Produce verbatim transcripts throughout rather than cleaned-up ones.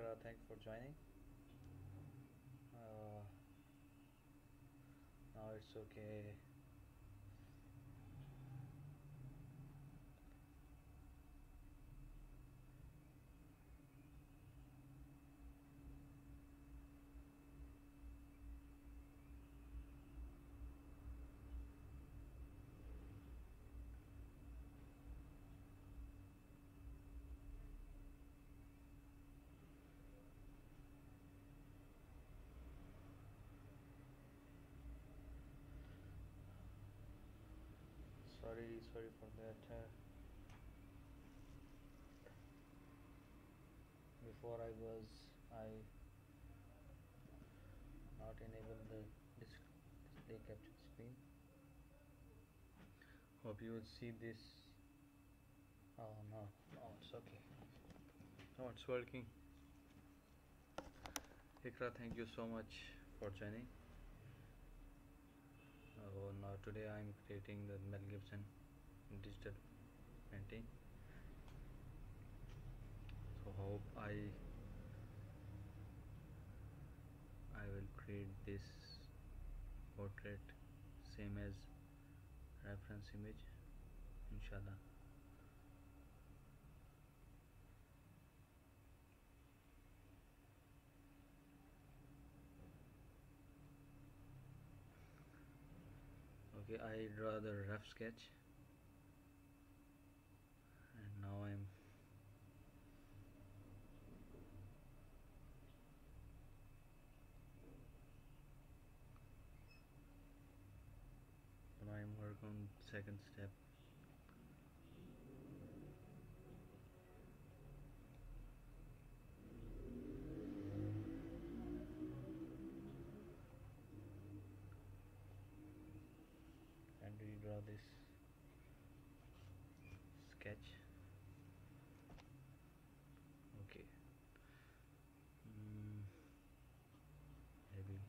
Kara, thank you for joining. Uh, now it's okay. Sorry, sorry for that. Before I was, I not enabled the display capture screen. Hope you will see this. Oh no, no, it's okay. No, it's working. Ikra, thank you so much for joining. Oh, now today I am creating the Mel Gibson digital painting. So hope I I will create this portrait same as reference image, inshallah. Okay, I draw the rough sketch and now I'm now I'm working on second step. Redraw this sketch. Okay, mm, maybe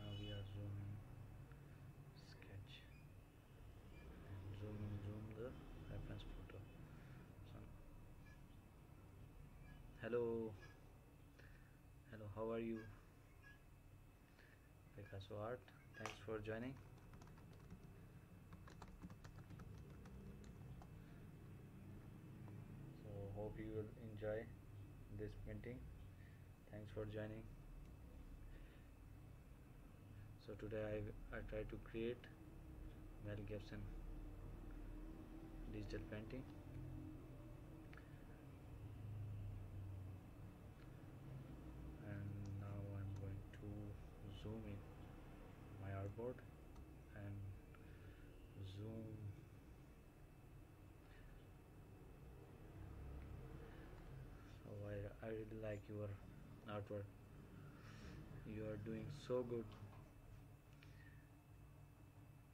now we are zooming sketch and zoom zoom the reference photo. So, hello hello how are you? Picasso Art, thanks for joining. So hope you will enjoy this painting. Thanks for joining. So today I, I try to create Mel Gibson digital painting. And now I'm going to zoom in my artboard and zoom so I, I really like your artwork. You are doing so good.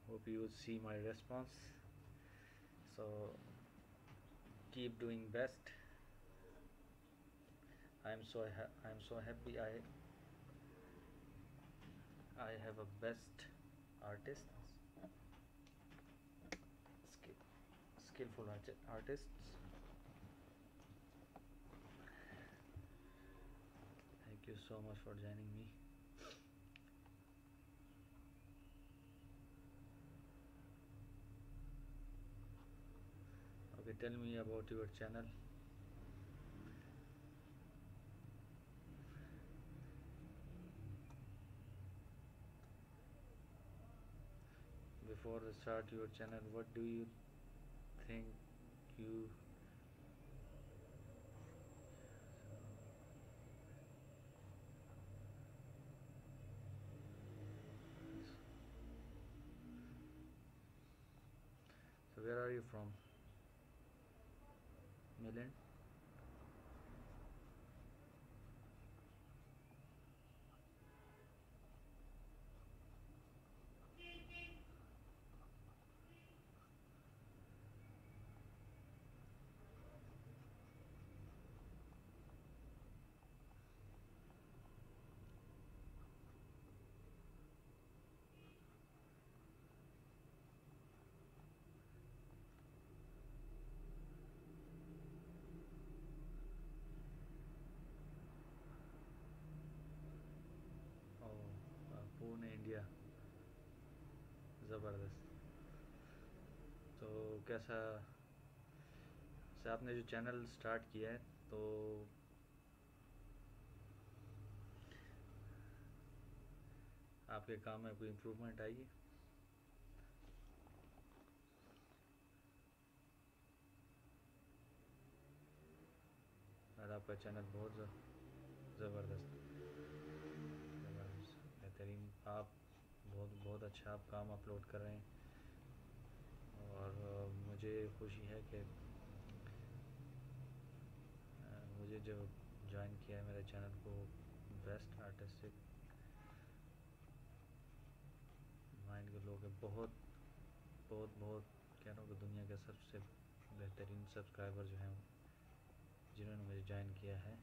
Hope you will see my response. So keep doing best. I'm so ha I'm so happy I I have a best artist, skill, skillful art artists. Thank you so much for joining me. Okay, tell me about your channel. Before the start your channel, what do you think you so where are you from? Maryland. زبردست. تو کیسا سے آپ نے جو channel start کیا ہے تو آپ کے کام میں کوئی امپروومنٹ آئی ہے؟ اور آپ کا چینل بہت زبردست زبردست بہترین، آپ بہت بہت اچھا آپ کام اپلوڈ کر رہے ہیں، اور مجھے خوشی ہے کہ مجھے جو جوائن کیا ہے میرے چینل کو بیسٹ آرٹسٹک مائنڈ کے لوگ ہیں. بہت بہت بہت کہہ رہا ہوں کہ دنیا کے سب سے بہترین سبسکرائبر جو ہیں جنہوں نے مجھے جوائن کیا ہے.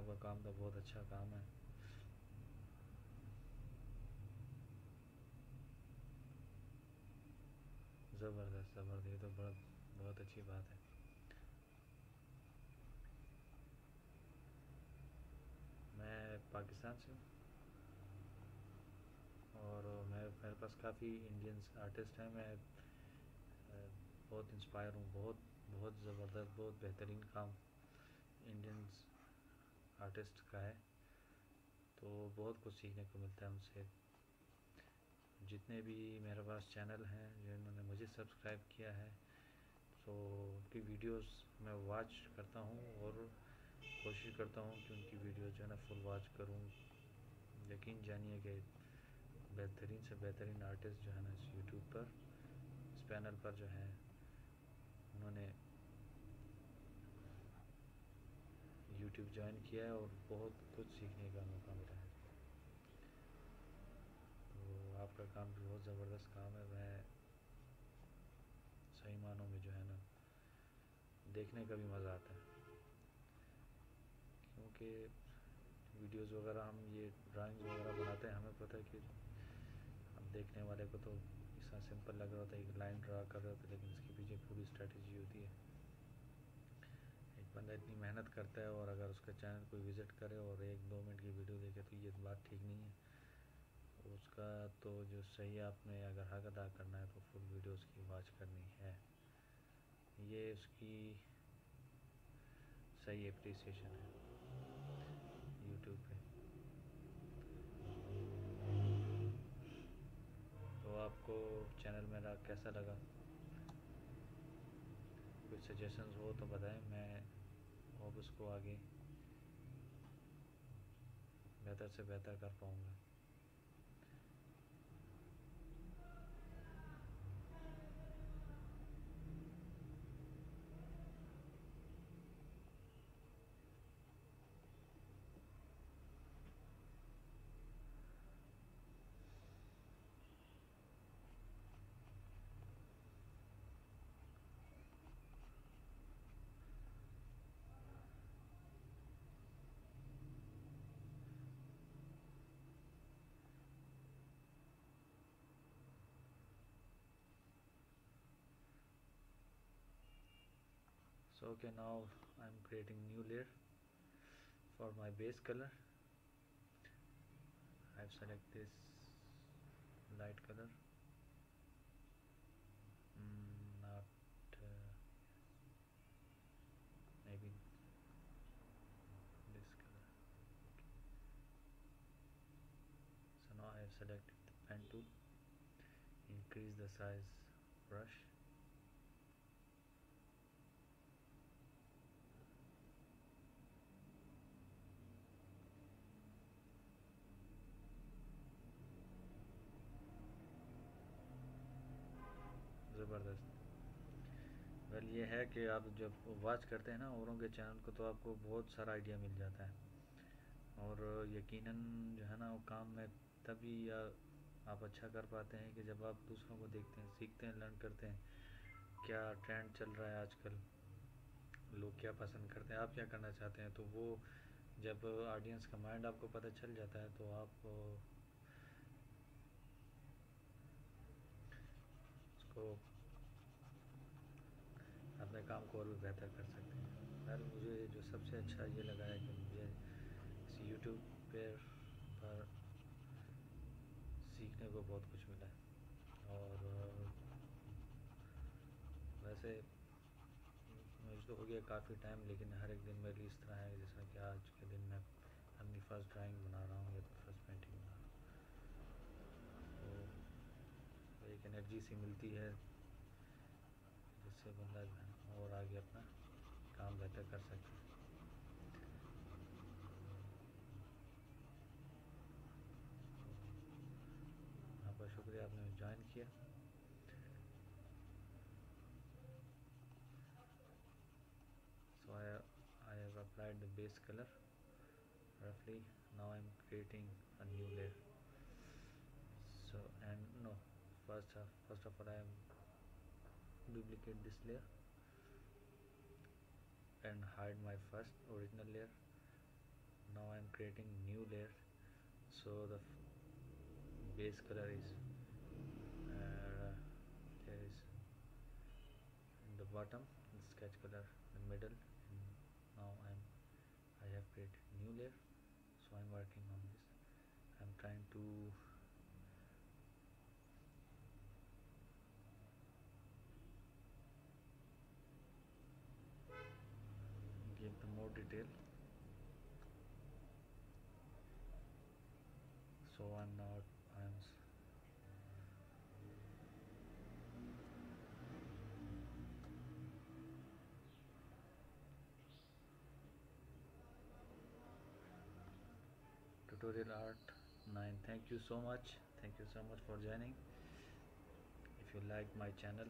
آپ کا کام تو بہت اچھا کام ہے. زبردست زبردست یہ تو بہت بہت اچھی بات ہے. میں پاکستان سے ہوں اور میں میرے پاس کافی انڈینس آرٹسٹ ہیں. میں بہت انسپائر ہوں، بہت بہت زبردست بہت بہترین کام انڈینس آرٹسٹ کا ہے، تو بہت کچھ سیکھنے کو ملتا ہے ان سے. جتنے بھی میرے پاس چینل ہیں جنہوں نے مجھے سبسکرائب کیا ہے تو ان کی ویڈیوز میں واچ کرتا ہوں اور کوشش کرتا ہوں کہ ان کی ویڈیوز جو ہے نا فل واچ کروں. یقین جانیے کہ بہترین سے بہترین آرٹسٹ جو ہے نا اس یوٹیوب پر اس پینل پر جو ہیں انہوں نے یوٹیوب جوائن کیا ہے اور بہت کچھ سیکھنے کا موقع ملا ہے. تو آپ کا کام بھی بہت زبردست کام ہے. میں صحیح معنوں میں جو ہے نا دیکھنے کا بھی مزہ آتا ہے، کیونکہ ویڈیوز وغیرہ ہم یہ ڈرائنگ وغیرہ بناتے ہیں، ہمیں پتہ ہے کہ ہم دیکھنے والے کو تو اس طرح سمپل لگ رہا ہوتا ہے، ایک لائن ڈرا کر رہا ہوتا ہے، لیکن اس کے پیچھے پوری اسٹریٹجی ہوتی ہے. بندہ اتنی محنت کرتا ہے اور اگر اس کا چینل کوئی وزٹ کرے اور ایک دو منٹ کی ویڈیو دیکھے تو یہ بات ٹھیک نہیں ہے. اس کا تو جو صحیح آپ نے اگر حق ادا کرنا ہے تو فل ویڈیوز کی واچ کرنی ہے. یہ اس کی صحیح اپریسیشن ہے یوٹیوب پہ. تو آپ کو چینل میرا کیسا لگا؟ کچھ سجیشنز ہو تو بتائیں، میں ہوپ اس کو آگے بہتر سے بہتر کر پاؤں گا. So okay, now I'm creating new layer for my base color. I've selected this light color, mm, not uh, maybe this color. Okay. So now I have selected the pen tool, increase the size brush. زبردست. Well یہ ہے کہ آپ جب watch کرتے ہیں نا اوروں کے چینل کو تو آپ کو بہت سارا آئیڈیا مل جاتا ہے، اور یقیناً جو ہے نا وہ کام میں تبھی آپ اچھا کر پاتے ہیں کہ جب آپ دوسروں کو دیکھتے ہیں، سیکھتے ہیں، لرن کرتے ہیں. کیا ٹرینڈ چل رہا ہے آج کل، لوگ کیا پسند کرتے ہیں، آپ کیا کرنا چاہتے ہیں، تو وہ جب آڈینس کا مائنڈ آپ کو پتہ چل جاتا ہے تو آپ اس کو اپنے کام کو اور بھی بہتر کر سکتے ہیں. خیر مجھے جو سب سے اچھا یہ لگا ہے کہ مجھے اس یوٹیوب پر پر سیکھنے کو بہت کچھ ملا ہے. اور ویسے مجھے تو ہو گیا کافی ٹائم, لیکن ہر ایک دن میری اس طرح ہے جیسا کہ آج کے دن میں اپنی فرسٹ ڈرائنگ بنا رہا ہوں یا فرسٹ پینٹنگ بنا رہا ہوں. تو ایک انرجی سی ملتی ہے جس سے بندہ اور آگے اپنا کام بہتر کر سکتا ہے. آپ کا شکریہ, آپ نے جوائن کیا. So I, I have applied the base color roughly. Now I am creating a new layer. So and no, first of, first of all I am duplicate this layer and hide my first original layer. Now I am creating new layer. So the base color is uh, there is in the bottom, the sketch color in the middle. Now I am I have created new layer, so I am working on this. I am trying to give the more detail. So I am now I am Tutorial Art nine. Thank you so much. Thank you so much for joining. If you like my channel,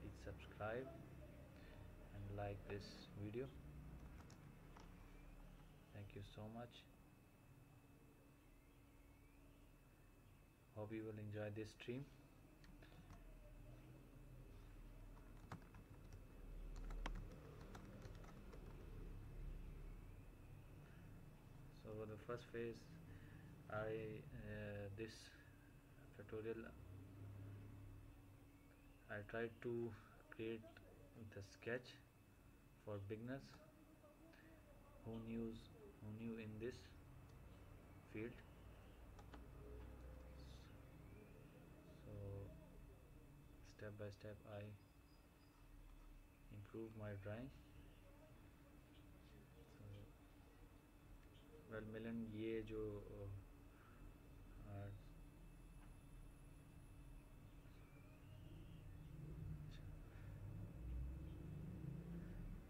please subscribe and like this video. Thank you so much. Hope you will enjoy this stream. So the first phase, I uh, this tutorial I tried to create the sketch for beginners who knew who knew in this field. So step by step I improved my drawing. Well ملن یہ جو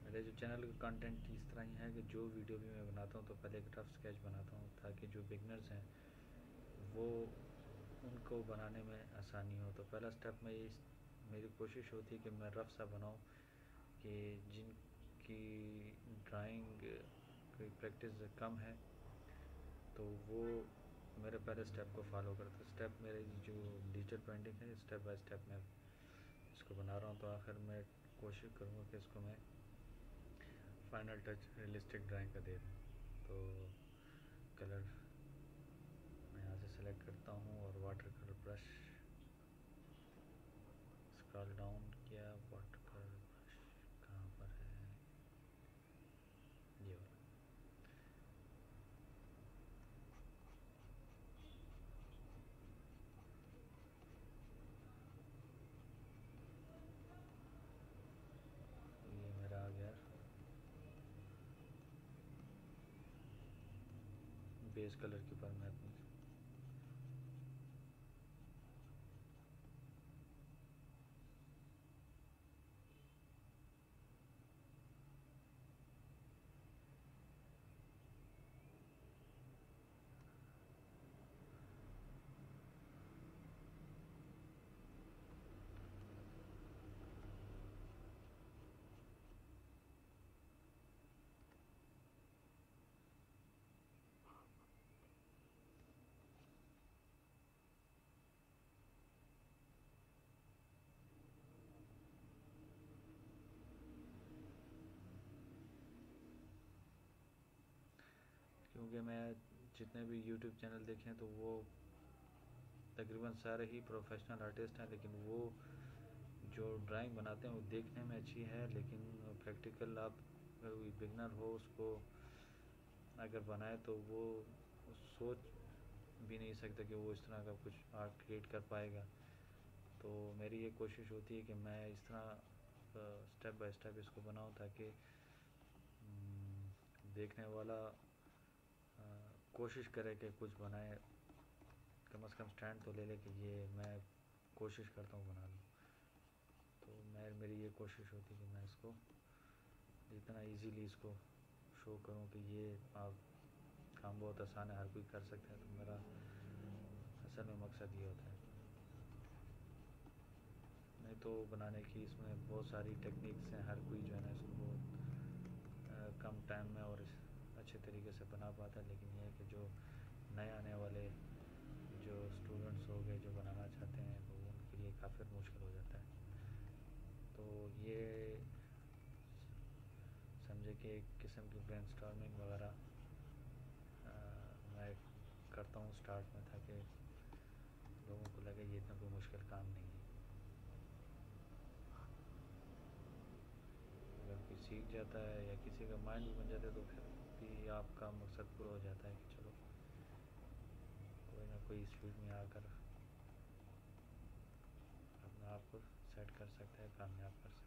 میرے جو channel کا content اس طرح ہی ہے کہ جو ویڈیو بھی میں بناتا ہوں تو پہلے ایک رف اسکیچ بناتا ہوں تاکہ جو بگنرز ہیں وہ ان کو بنانے میں آسانی ہو. تو پہلا سٹیپ میں یہ میری کوشش ہوتی ہے کہ میں رف سا بناؤں کہ جن کی ڈرائنگ پریکٹس کم ہے تو وہ میرے پہلے سٹیپ کو فالو کرتا. سٹیپ میرے جو ڈیجیٹل پینٹنگ ہے سٹیپ بائی سٹیپ میں اس کو بنا رہا ہوں. تو آخر میں کوشش کروں گا کہ اس کو میں فائنل ٹچ ریئلسٹک ڈرائنگ کا دے دوں. تو کلر میں یہاں سے سلیکٹ کرتا ہوں اور water colour brush scroll down کیا. واٹر کلر برش کہاں پر ہے؟ یہ بیس کلر کے اوپر میں اپنی کیونکہ میں جتنے بھی یوٹیوب چینل دیکھیں تو وہ تقریباً سارے ہی پروفیشنل آرٹسٹ ہیں، لیکن وہ جو ڈرائنگ بناتے ہیں وہ دیکھنے میں اچھی ہے، لیکن پریکٹیکل آپ اگر کوئی بگنر ہو اس کو اگر بنائے تو وہ سوچ بھی نہیں سکتا کہ وہ اس طرح کا کچھ آرٹ کریٹ کر پائے گا۔ تو میری یہ کوشش ہوتی ہے کہ میں اس طرح اسٹیپ بائی اسٹیپ اس کو بناؤں تاکہ دیکھنے والا کوشش کرے کہ کچھ بنائے، کم از کم سٹینڈ تو لے لے کہ یہ میں کوشش کرتا ہوں بنا لوں۔ تو میں میری یہ کوشش ہوتی ہے کہ میں اس کو جتنا ایزیلی اس کو شو کروں کہ یہ آپ کام بہت آسان ہے، ہر کوئی کر سکتا ہے، تو میرا اصل میں مقصد یہ ہوتا ہے۔ نہیں تو بنانے کی اس میں بہت ساری ٹیکنیکس ہیں، ہر کوئی جو ہے نا اس کو بہت کم ٹائم میں اور اچھے طریقے سے بنا پاتا ہے، لیکن یہ ہے کہ جو نئے آنے والے جو اسٹوڈنٹس ہو گئے جو بنانا چاہتے ہیں تو ان کے لیے کافی مشکل ہو جاتا ہے۔ تو یہ سمجھے کہ ایک قسم کی برین اسٹارمنگ وغیرہ میں کرتا ہوں اسٹارٹ میں تاکہ لوگوں کو لگے یہ اتنا کوئی مشکل کام نہیں ہے۔ اگر کوئی سیکھ جاتا ہے یا کسی کا مائنڈ بھی بن جاتا ہے تو پھر بھی آپ کا مقصد پورا ہو جاتا ہے کہ چلو کوئی نہ کوئی اس فیلڈ میں آ کر اپنا آپ کو سیٹ کر سکتا ہے، کامیاب کر سکتا ہے۔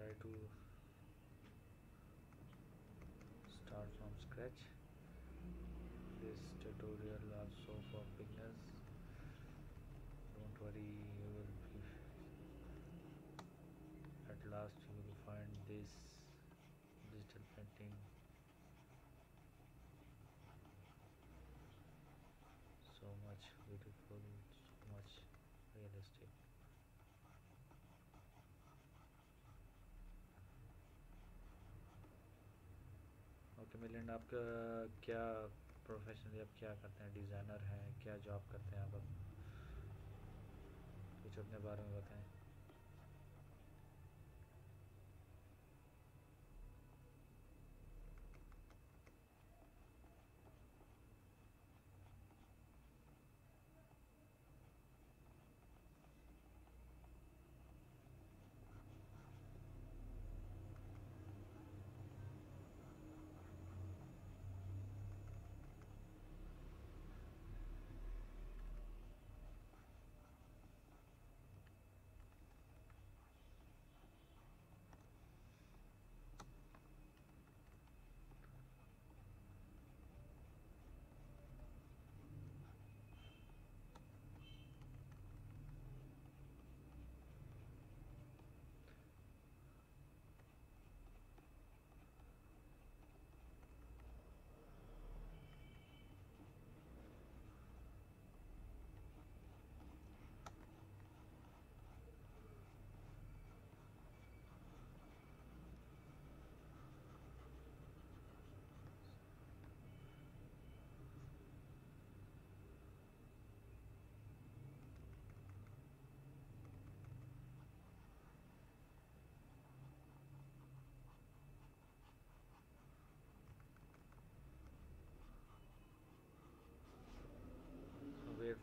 Try to start from scratch. This tutorial also for beginners. Don't worry, you will be at last you will find this digital painting so much beautiful, so much realistic. Okay میلینڈ، آپ کا کیا پروفیشنلی آپ کیا کرتے ہیں؟ Designer ہیں؟ کیا جاب کرتے ہیں آپ؟ آپ کچھ اپنے بارے میں بتائیں۔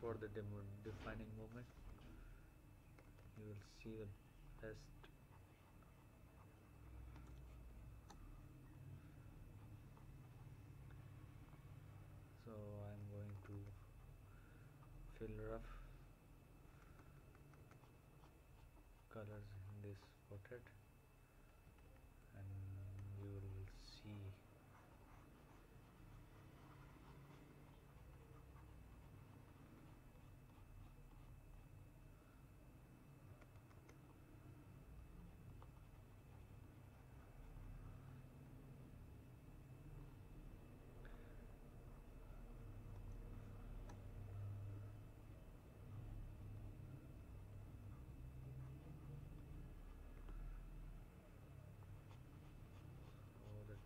For the defining moment you will see the test. So I'm going to fill rough colors in this portrait, and you will see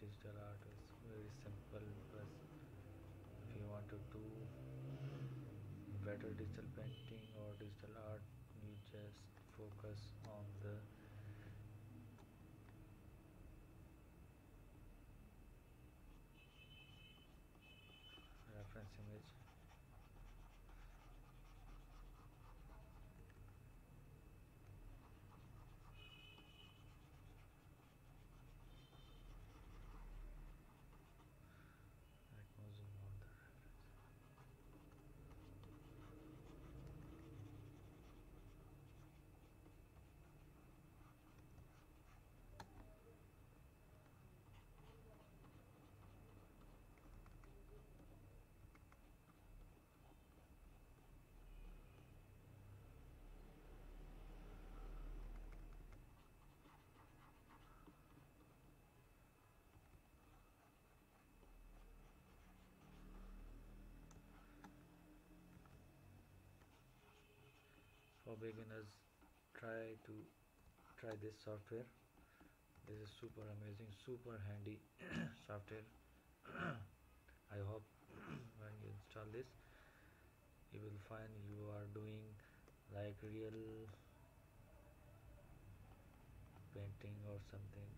digital art is very simple. But if you want to do better digital painting or digital art, you just focus on the reference image. For beginners, try to try this software. This is super amazing, super handy software. I hope when you install this, you will find you are doing like real painting or something.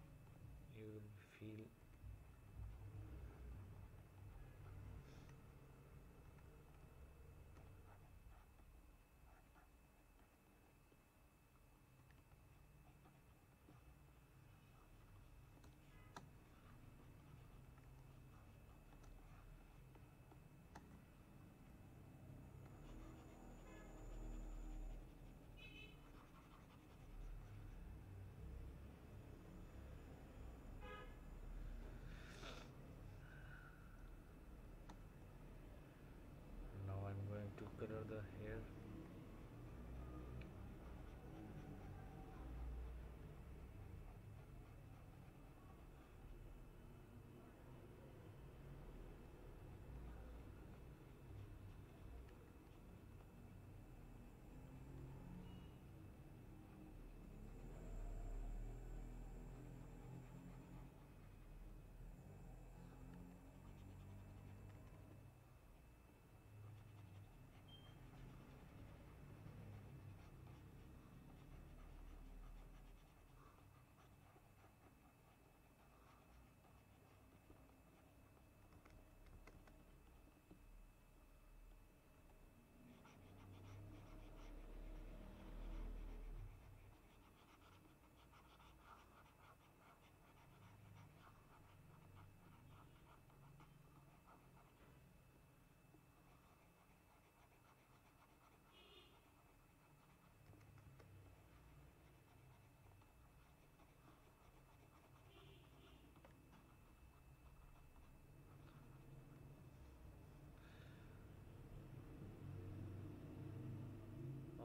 You will feel to color the hair.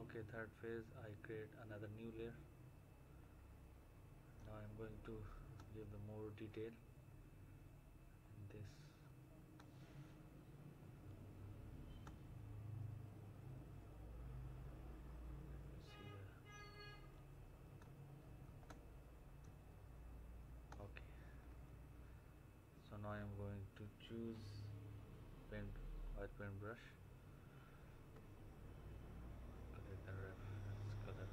Okay, third phase, I create another new layer. Now I'm going to give the more detail in this. See the, okay. So now I'm going to choose paint, white paintbrush. The reference color.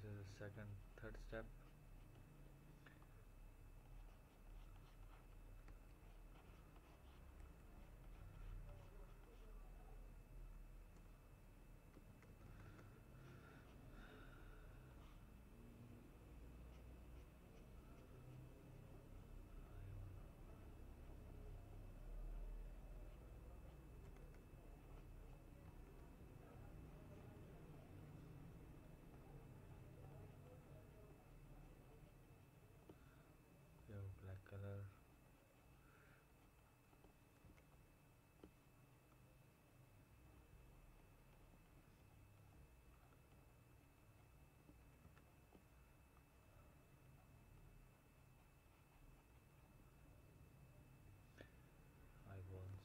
this is the second third step. Black color. Eyeballs.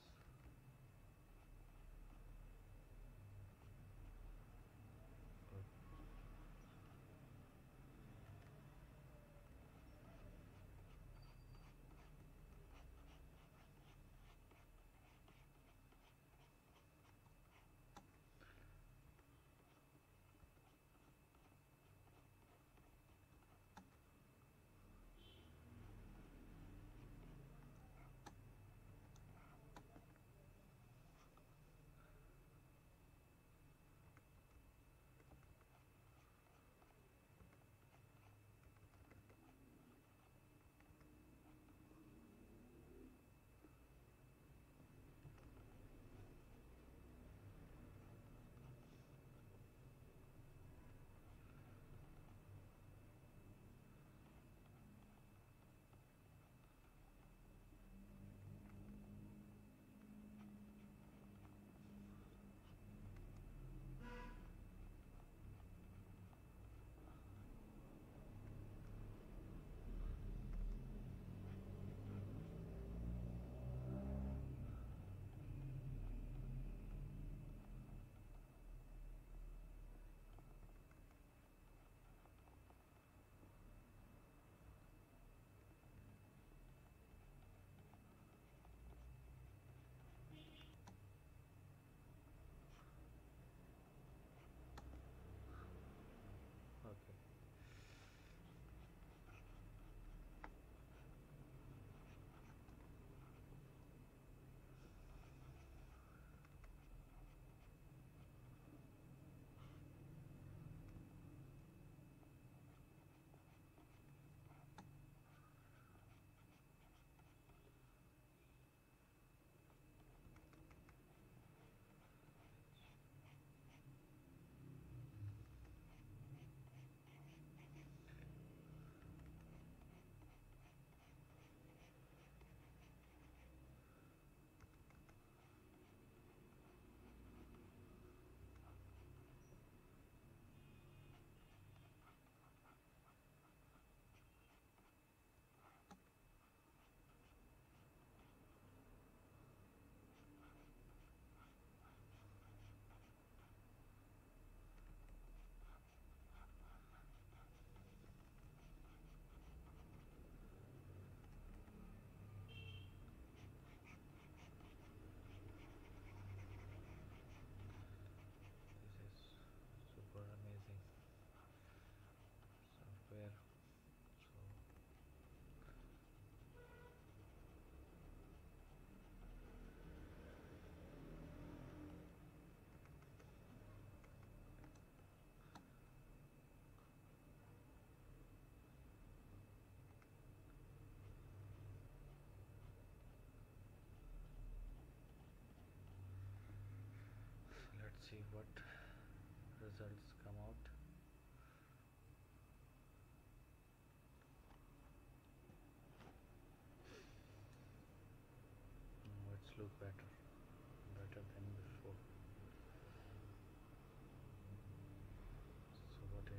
Amazing software. So let's see what results come out. Now it's look better, better than before. So what area?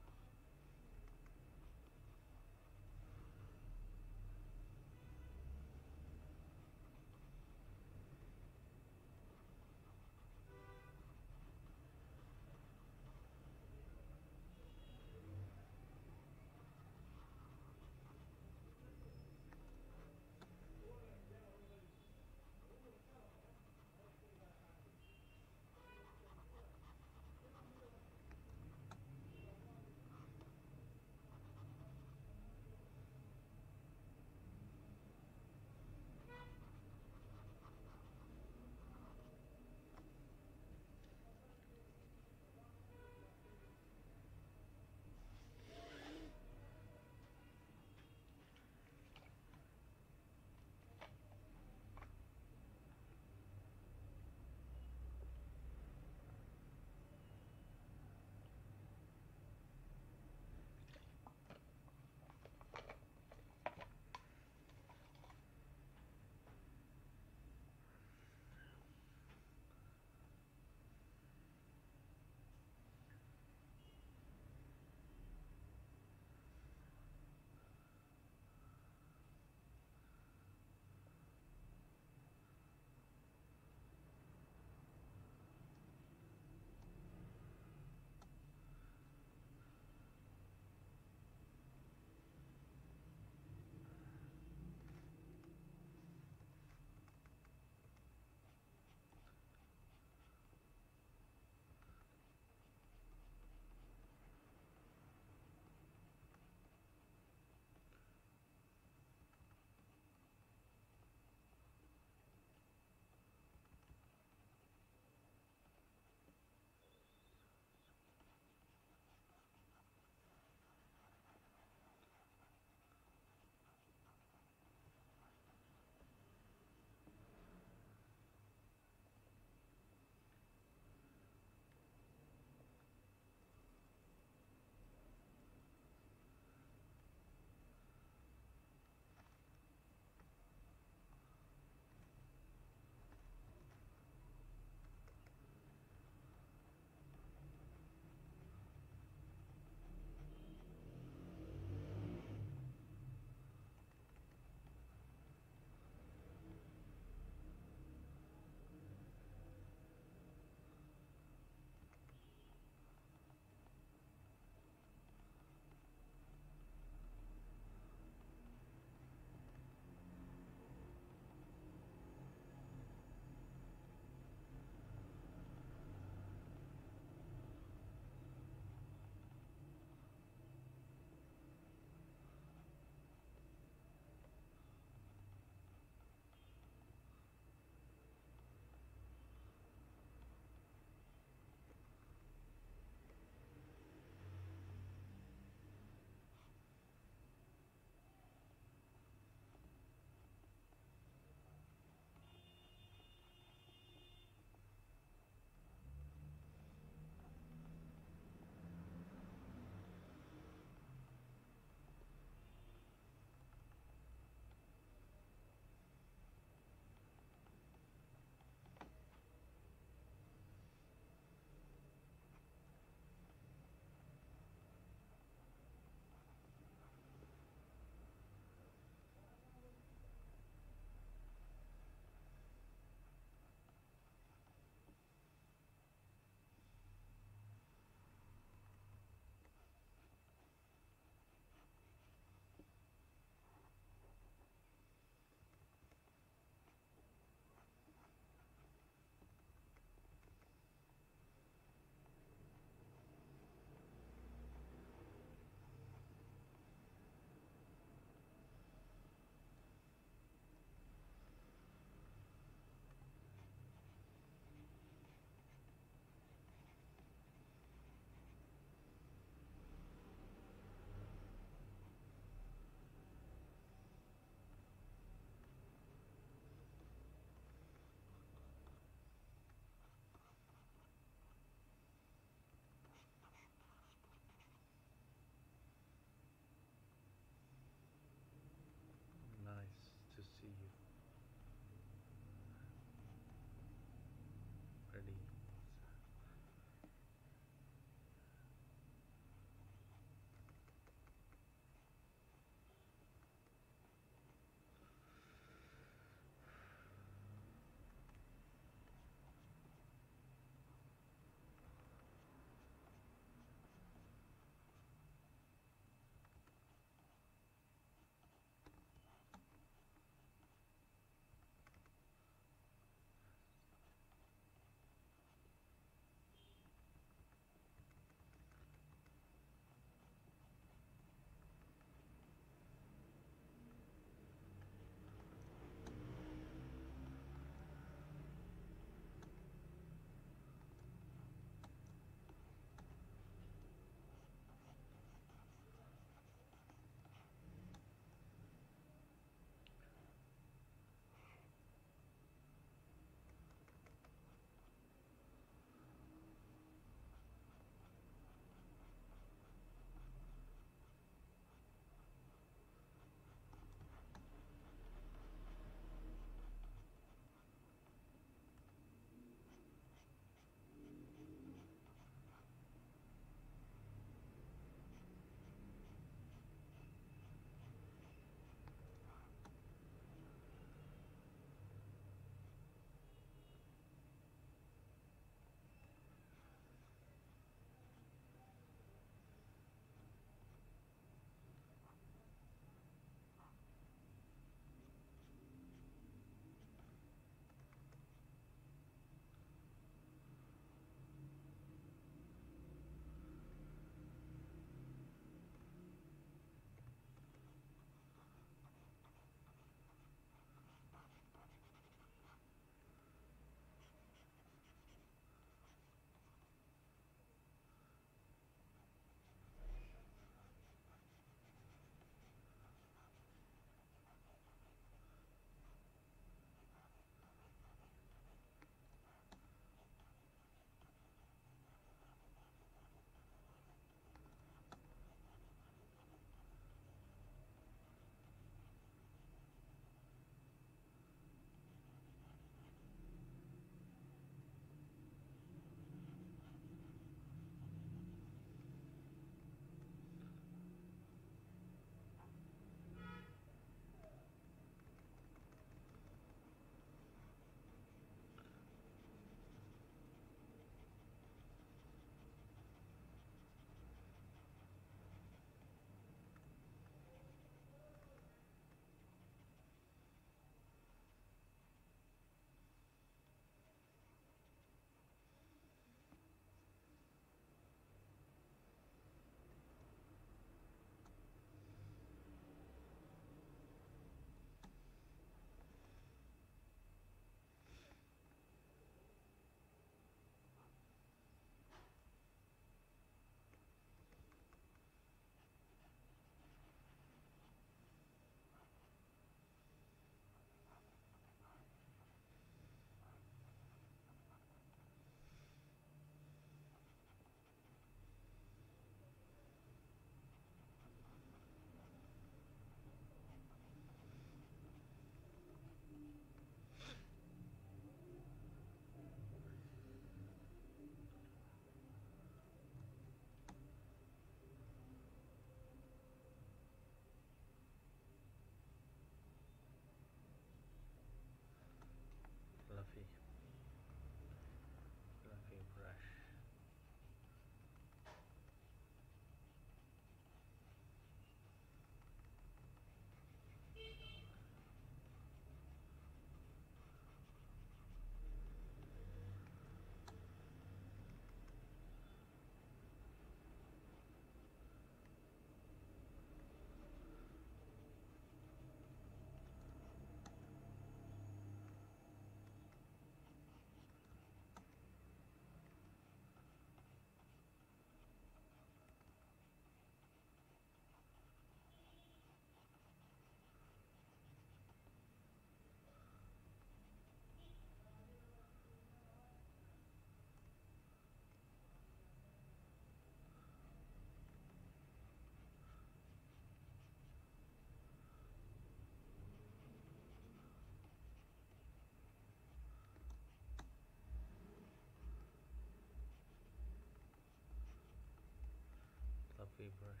paintbrush.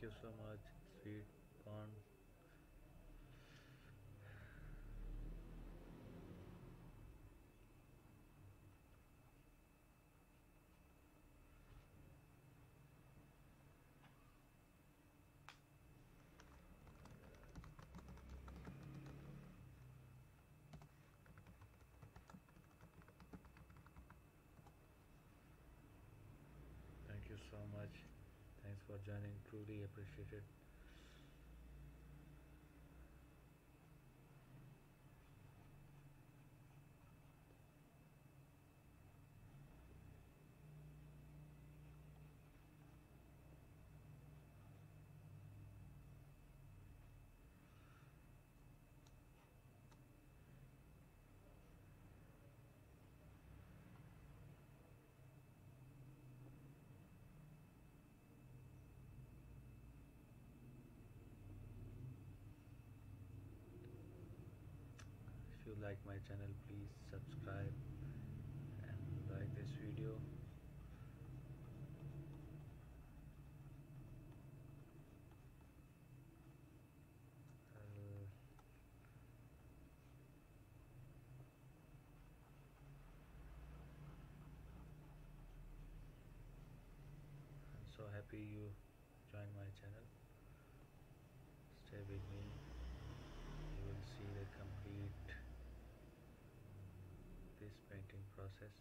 Thank you so much, sweet corn. Thank you so much. Thanks for joining. Truly appreciate it. If you like my channel, please subscribe and like this video. Uh, I'm so happy you joined my channel. Stay with me. You will see the complete this painting process.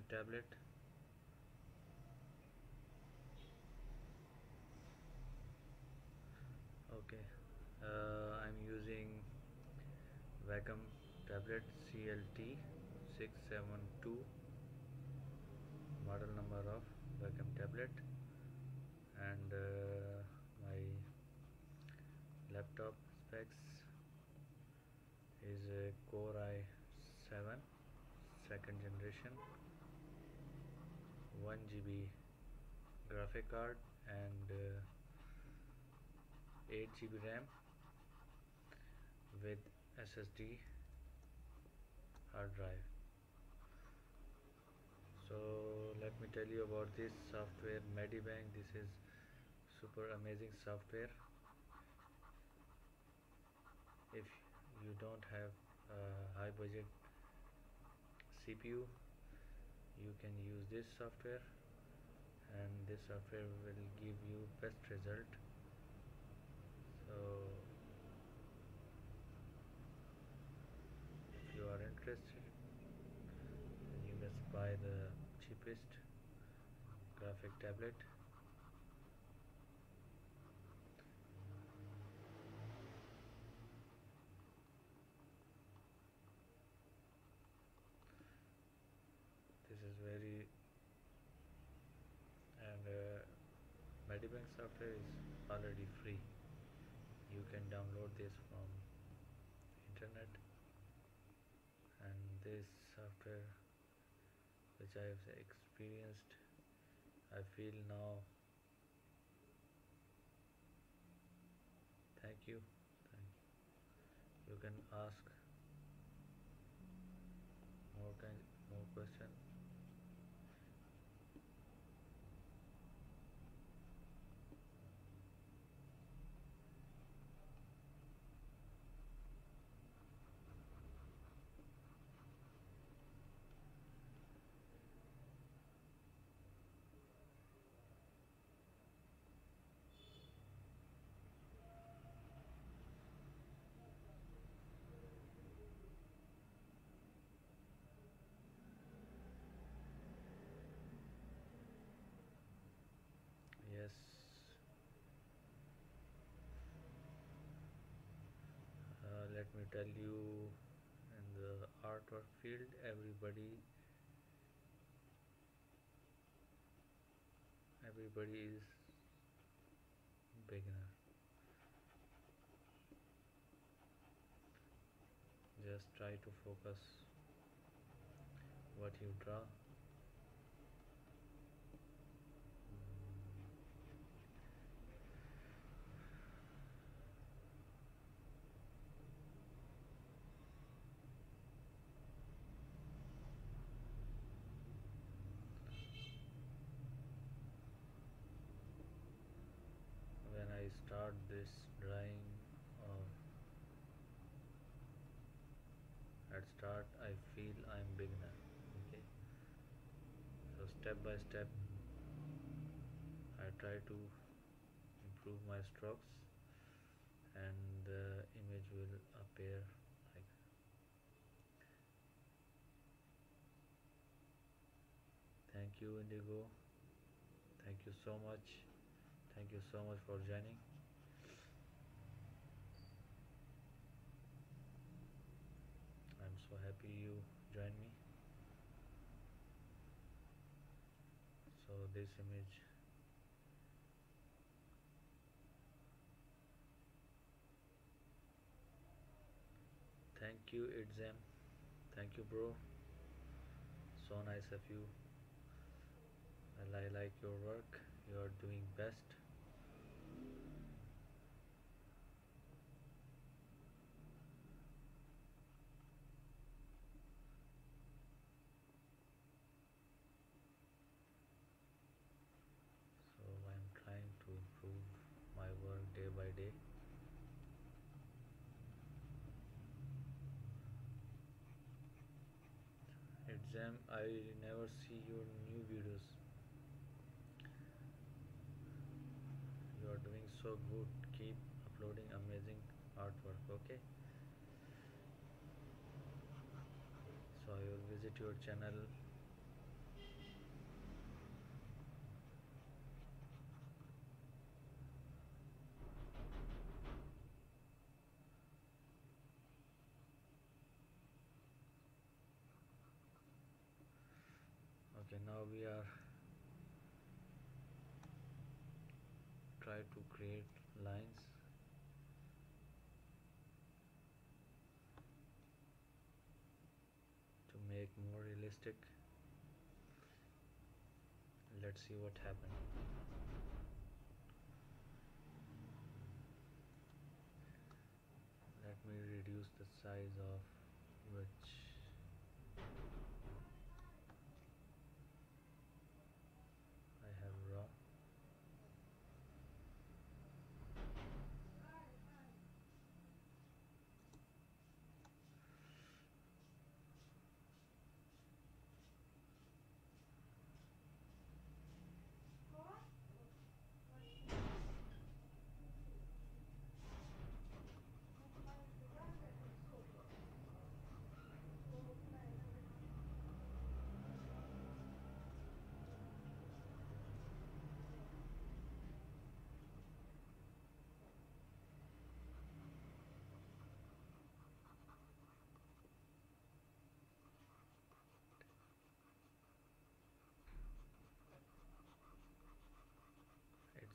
the tablet. Okay, uh, I'm using Wacom tablet C L T six seven two, model number of Wacom tablet, and uh, my laptop specs is a Core i seven second generation, one gigabyte graphic card, and uh, eight gigabyte RAM with S S D hard drive. So let me tell you about this software, MediBang. This is super amazing software. If you don't have a high budget C P U, you can use this software, and this software will give you best result. So if you are interested, you must buy the cheapest graphic tablet. This is very, and uh, MediBang software is already free. You can download this from internet, and this software which I have experienced, I feel now. Thank you. Thank you. You can ask more kind, more question. Yes, uh, let me tell you, in the artwork field, everybody everybody is beginner. Just try to focus what you draw. When I start this drawing, or at start, I feel I am beginner. Okay, so step by step I try to improve my strokes, and the image will appear like that. Thank you, Indigo. Thank you so much. Thank you so much for joining. I'm so happy you joined me. So this image Thank you, Itzem. Thank you, bro. So nice of you. I like your work. You are doing best. So I am trying to improve my work day by day. Exam, I never see your new videos. You are doing so good. Keep uploading amazing artwork, okay? So I will visit your channel Okay, now we are try to create lines. To make more realistic. Let's see what happens. Let me reduce the size of which I have raw.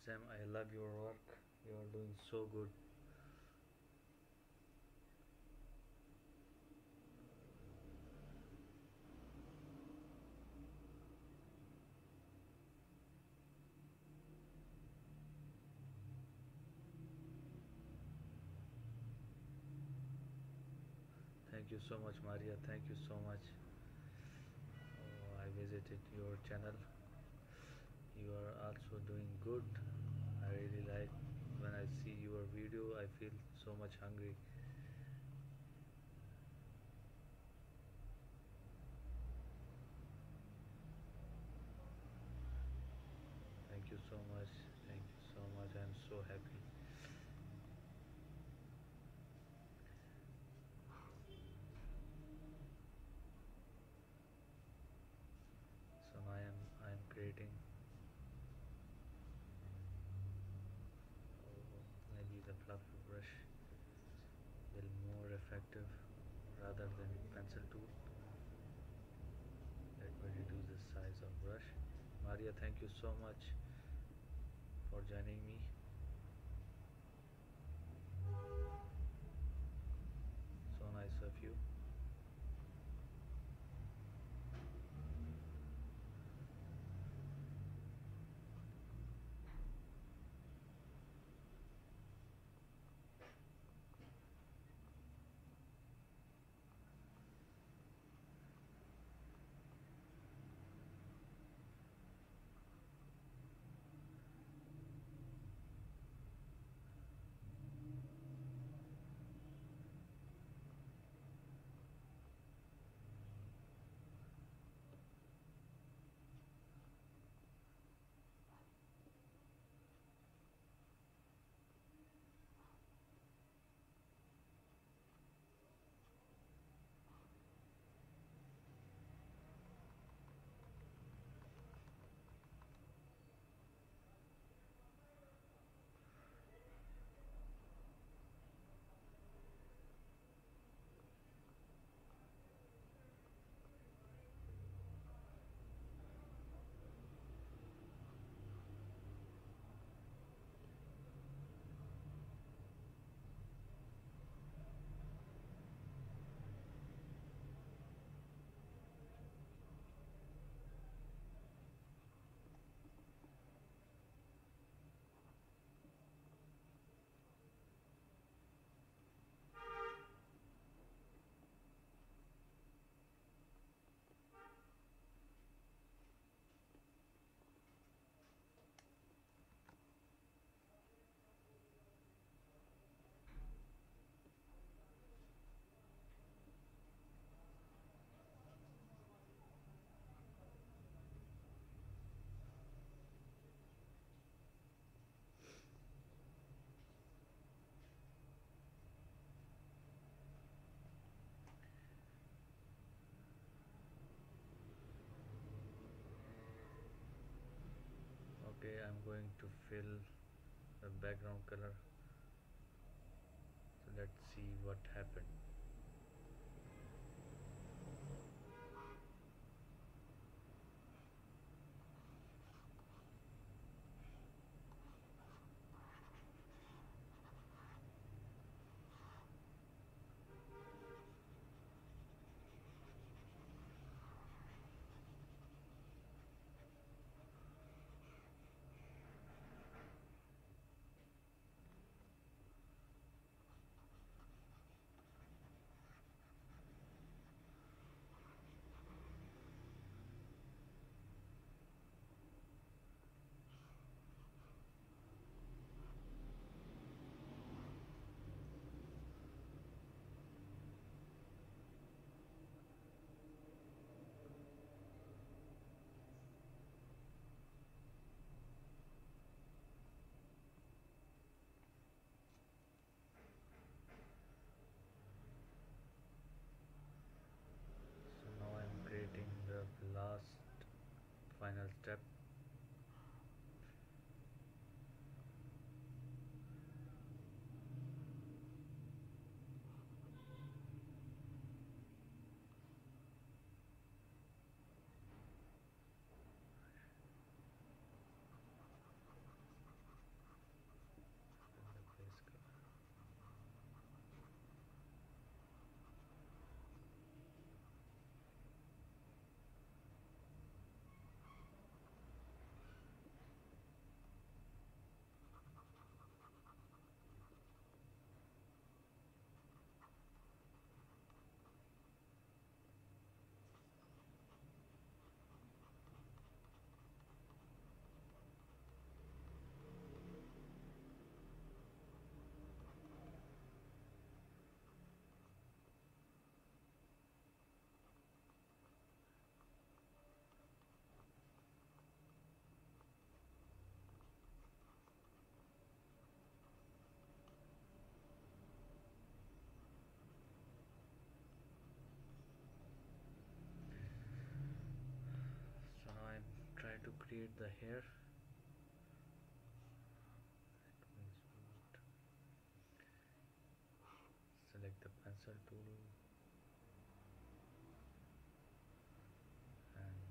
Sam, I love your work. You are doing so good. Thank you so much, Maria. Thank you so much. Oh, I visited your channel. You are also doing good. I really like when I see your video. I feel so much hungry. Thank you so much. Thank you so much. I am so happy. So I am I am creating. The fluff brush will more effective rather than pencil tool. Let me reduce the size of brush. Maria, thank you so much for joining me. So nice of you. Okay, I'm going to fill the background color. So let's see what happened. create the hair. Select the pencil tool and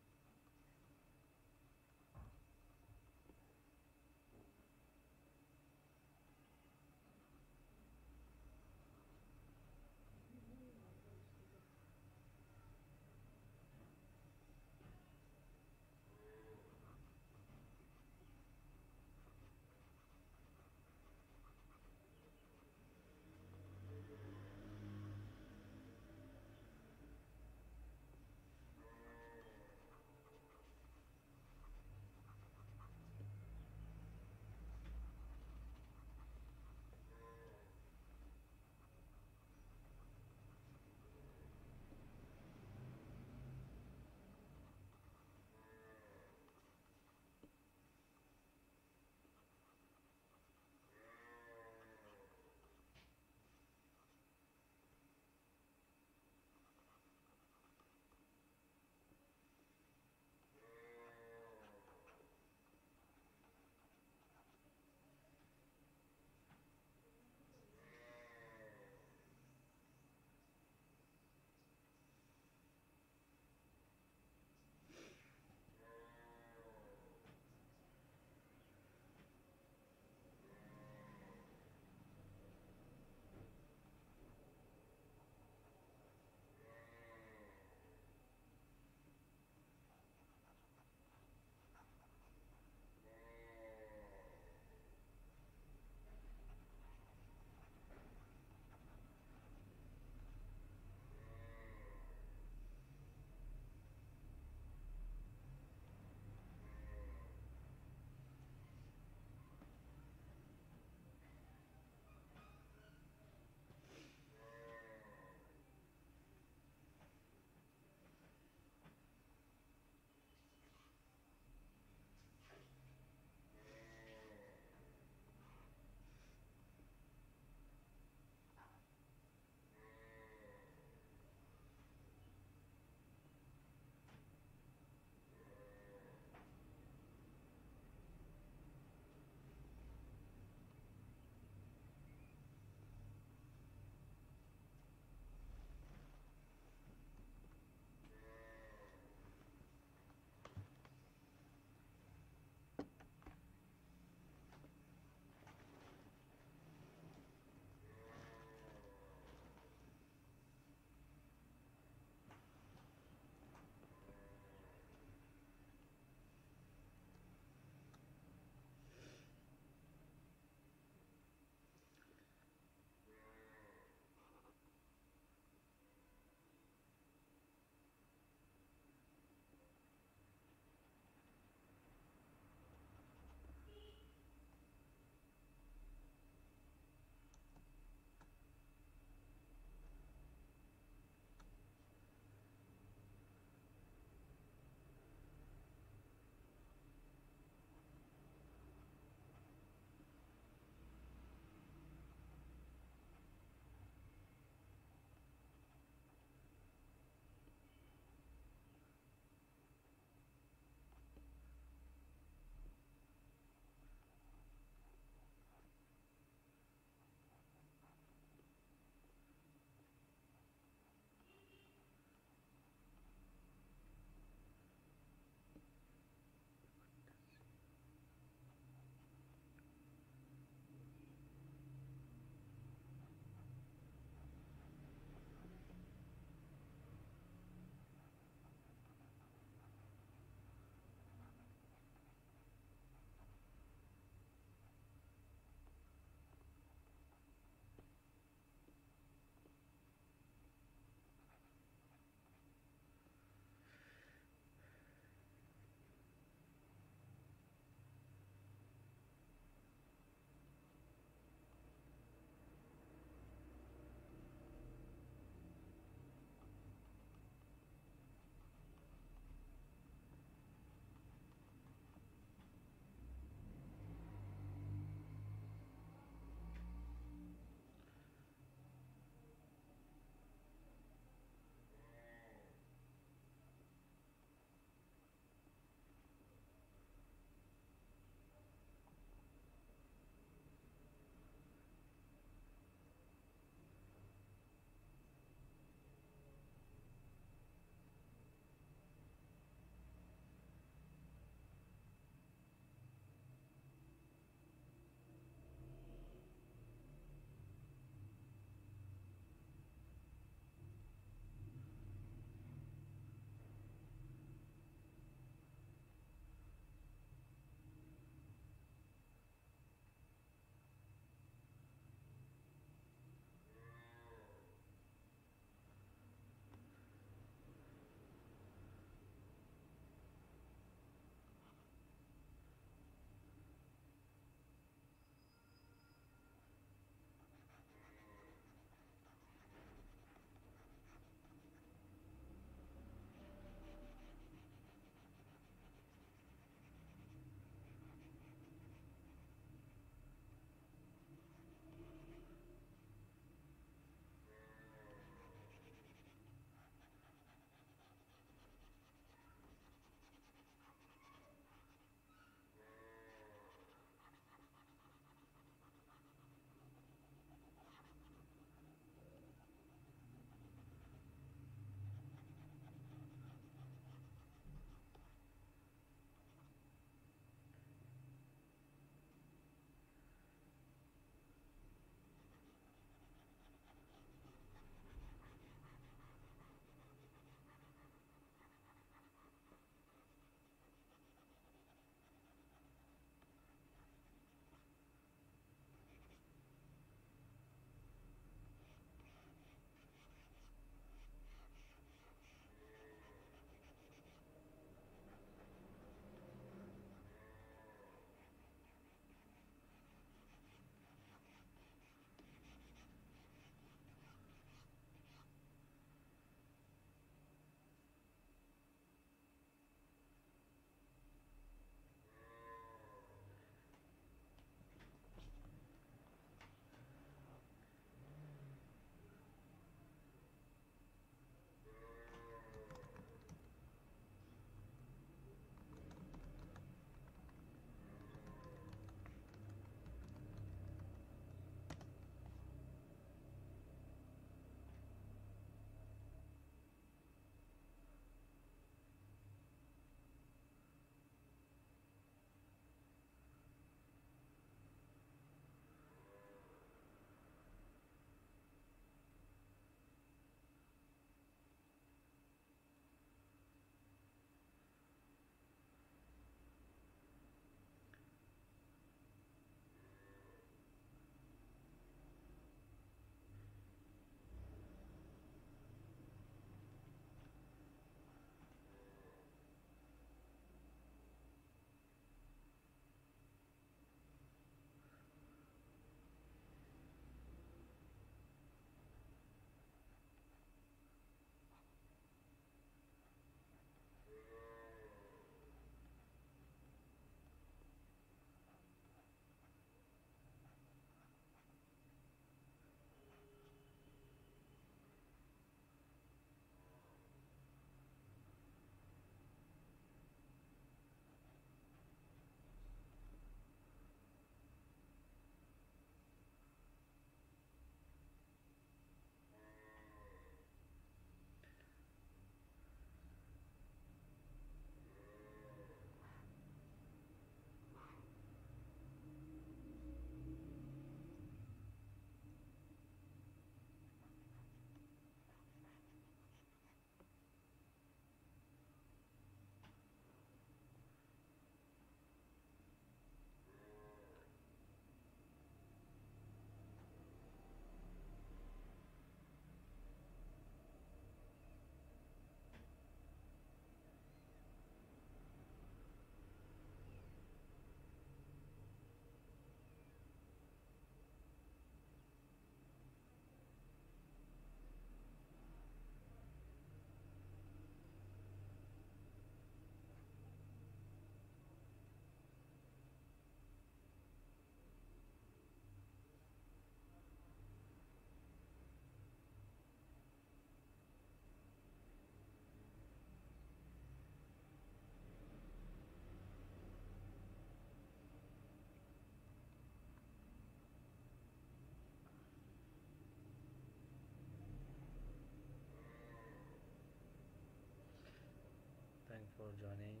for joining.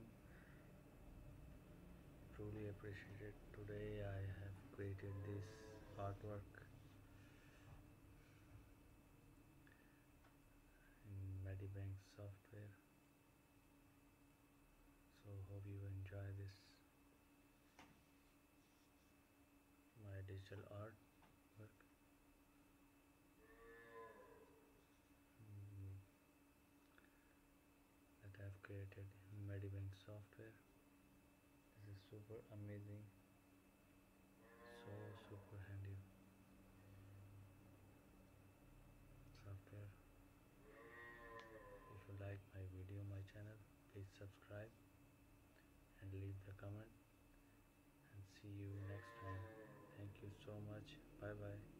Truly appreciate it. Today I have created this artwork in MediBang software. So hope you enjoy this, my digital art work. Mm. That I have created in MediBang software. This is super amazing, so super handy software. If you like my video, my channel, please subscribe and leave the comment, and see you next time. Thank you so much. Bye bye.